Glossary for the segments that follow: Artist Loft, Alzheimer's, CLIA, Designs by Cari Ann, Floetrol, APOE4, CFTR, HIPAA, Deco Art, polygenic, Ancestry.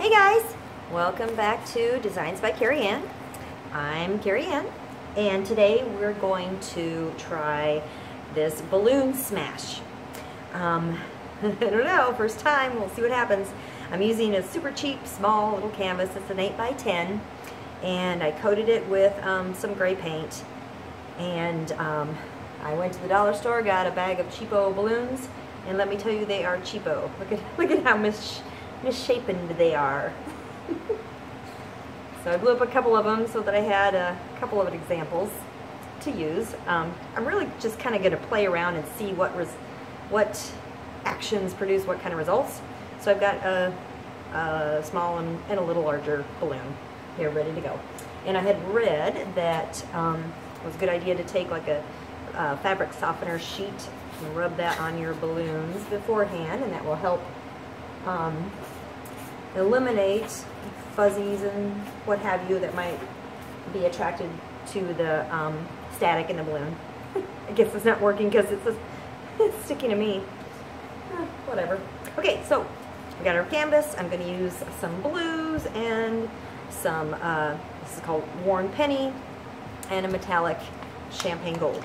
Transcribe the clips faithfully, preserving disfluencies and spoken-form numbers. Hey guys, welcome back to Designs by Cari Ann. I'm Cari Ann, and today we're going to try this balloon smash. Um, I don't know, first time, we'll see what happens. I'm using a super cheap, small little canvas. It's an eight by ten, and I coated it with um, some gray paint. And um, I went to the dollar store, got a bag of cheapo balloons, and let me tell you, they are cheapo. Look at, look at how much misshapen they are. So I blew up a couple of them so that I had a couple of examples to use. Um, I'm really just kind of going to play around and see what res what actions produce what kind of results. So I've got a, a small and, and a little larger balloon here ready to go. And I had read that um, it was a good idea to take like a, a fabric softener sheet and rub that on your balloons beforehand, and that will help Um, eliminate fuzzies and what have you that might be attracted to the um, static in the balloon. I guess it's not working because it's, it's sticking to me. Eh, whatever. Okay, so we got our canvas. I'm going to use some blues and some, uh, this is called Worn Penny, and a metallic champagne gold.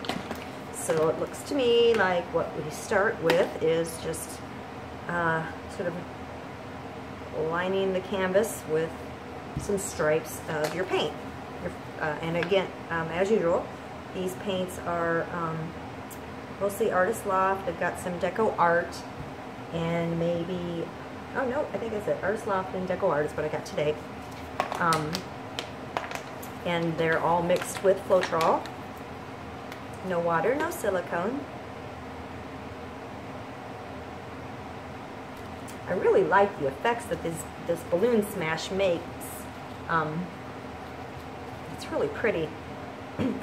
So it looks to me like what we start with is just Uh, sort of lining the canvas with some stripes of your paint. Your, uh, and again, um, as usual, these paints are um, mostly Artist Loft. I've got some Deco Art and maybe, oh no, I think I said Artist Loft and Deco Art is what I got today. Um, and they're all mixed with Floetrol. No water, no silicone. I really like the effects that this, this balloon smash makes. Um, it's really pretty.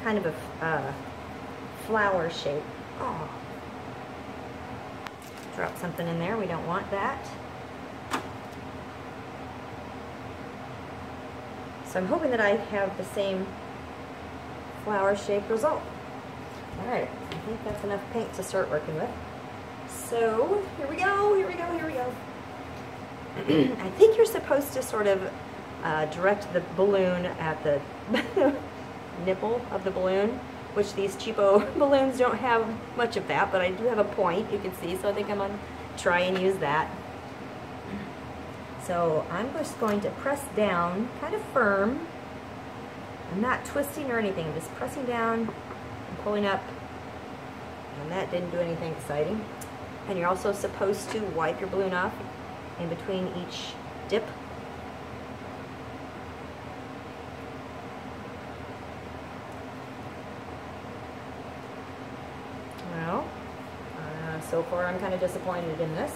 Kind of a uh, flower shape. Oh. Drop something in there. We don't want that. So I'm hoping that I have the same flower shape result. Alright, I think that's enough paint to start working with. So here we go, here we go, here we go. I think you're supposed to sort of uh, direct the balloon at the nipple of the balloon, which these cheapo balloons don't have much of that, but I do have a point, you can see, so I think I'm going to try and use that. So I'm just going to press down, kind of firm. I'm not twisting or anything, I'm just pressing down and pulling up, and that didn't do anything exciting. And you're also supposed to wipe your balloon off in between each dip. Well, uh, so far I'm kind of disappointed in this.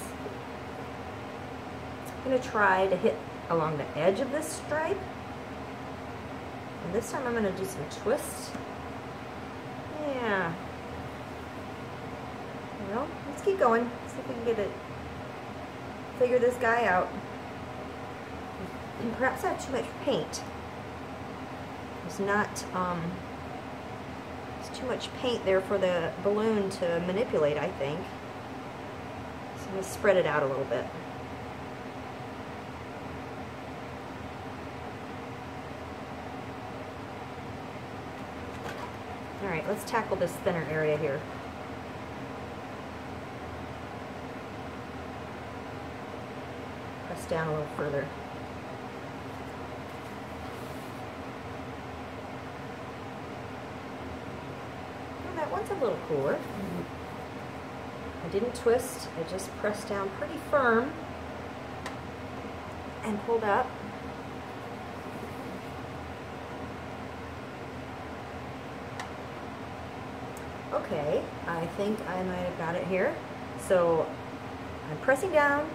I'm going to try to hit along the edge of this stripe. And this time I'm going to do some twists. Yeah. Well, let's keep going. See if we can get it. Figure this guy out. And perhaps not too much paint. There's not um, there's too much paint there for the balloon to manipulate, I think. So I'm going to spread it out a little bit. All right, let's tackle this thinner area here. Down a little further. Well, that one's a little cooler. Mm-hmm. I didn't twist, I just pressed down pretty firm and pulled up. Okay, I think I might have got it here. So I'm pressing down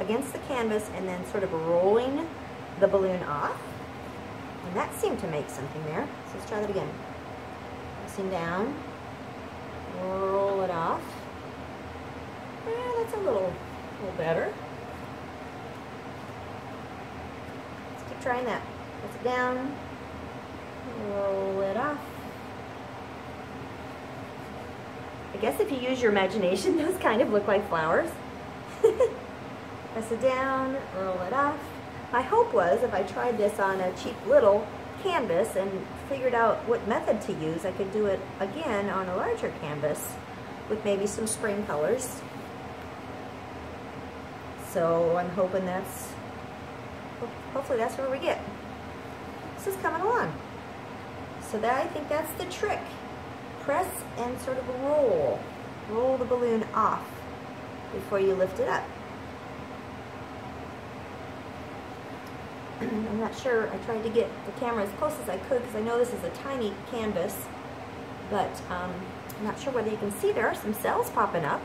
against the canvas and then sort of rolling the balloon off, and that seemed to make something there. So let's try that again. Pressing down, roll it off. Eh, that's a little, little better. Let's keep trying that. Press it down, roll it off. I guess if you use your imagination, those kind of look like flowers. Press it down, roll it off. My hope was if I tried this on a cheap little canvas and figured out what method to use, I could do it again on a larger canvas with maybe some spring colors. So I'm hoping that's, hopefully that's where we get. This is coming along. So that, I think that's the trick. Press and sort of roll. Roll the balloon off before you lift it up. I'm not sure, I tried to get the camera as close as I could because I know this is a tiny canvas, but um, I'm not sure whether you can see there are some cells popping up.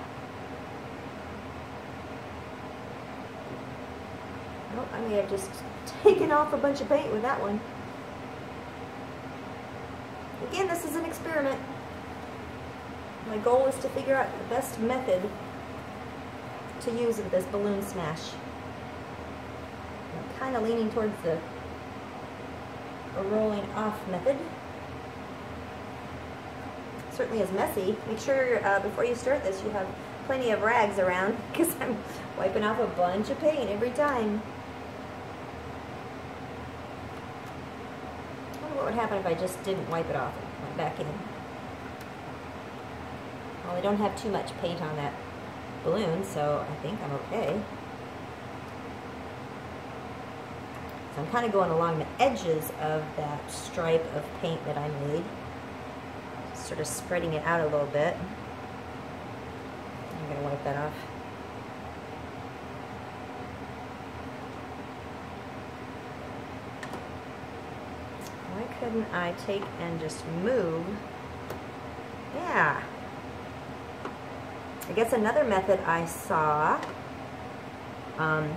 Oh, I may have just taken off a bunch of paint with that one. Again, this is an experiment. My goal is to figure out the best method to use with this balloon smash. I'm kind of leaning towards the a rolling off method. Certainly is messy. Make sure uh, before you start this you have plenty of rags around because I'm wiping off a bunch of paint every time. I wonder what would happen if I just didn't wipe it off and went back in. Well, I don't have too much paint on that balloon, so I think I'm okay. So I'm kind of going along the edges of that stripe of paint that I made. Sort of spreading it out a little bit. I'm going to wipe that off. Why couldn't I take and just move? Yeah. I guess another method I saw, um,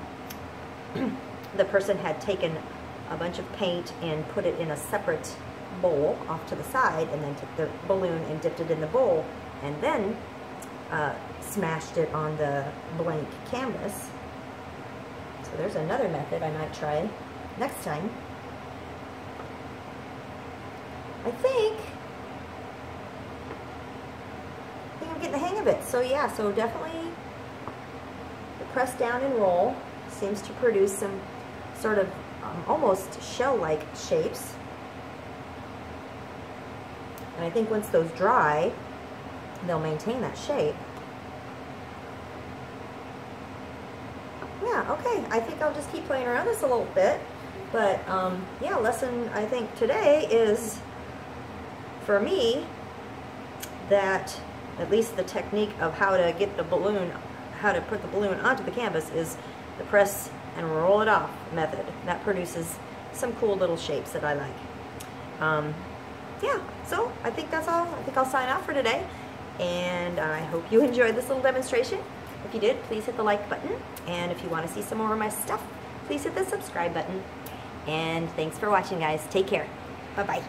the person had taken a bunch of paint and put it in a separate bowl off to the side and then took the balloon and dipped it in the bowl and then uh, smashed it on the blank canvas. So there's another method I might try next time. I think, I think I'm getting the hang of it. So yeah, so definitely press down and roll seems to produce some sort of um, almost shell-like shapes. And I think once those dry, they'll maintain that shape. Yeah, okay, I think I'll just keep playing around this a little bit. But um, yeah, lesson I think today is, for me, that at least the technique of how to get the balloon, how to put the balloon onto the canvas is the press and roll it off method. That produces some cool little shapes that I like. Um, yeah, so I think that's all. I think I'll sign off for today. And I hope you enjoyed this little demonstration. If you did, please hit the like button. And if you want to see some more of my stuff, please hit the subscribe button. And thanks for watching, guys. Take care. Bye-bye.